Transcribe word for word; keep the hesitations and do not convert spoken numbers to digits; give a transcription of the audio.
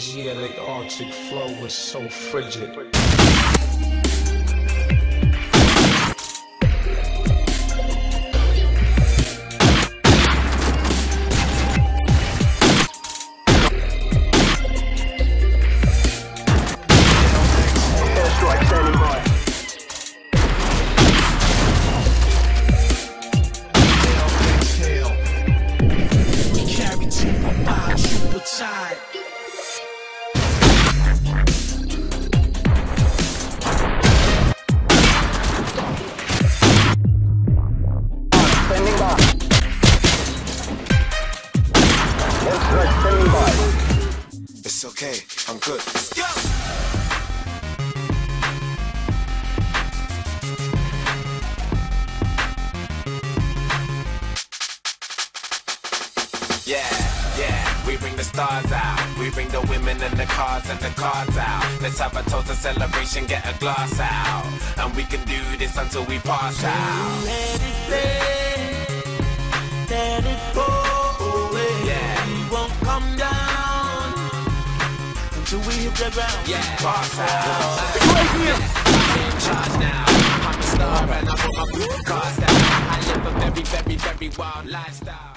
Asiatic Arctic flow is so frigid. It's okay, I'm good. Let's go! Yeah, yeah, we bring the stars out. We bring the women and the cars and the cards out. Let's have a toast, a celebration, get a glass out. And we can do this until we pass out. Let it rain, let it go away. Yeah. We won't come down until we hit the ground. Yeah, pass out. I'm in charge now. I'm a star and I put my cars down. I live a very, very, very wild lifestyle.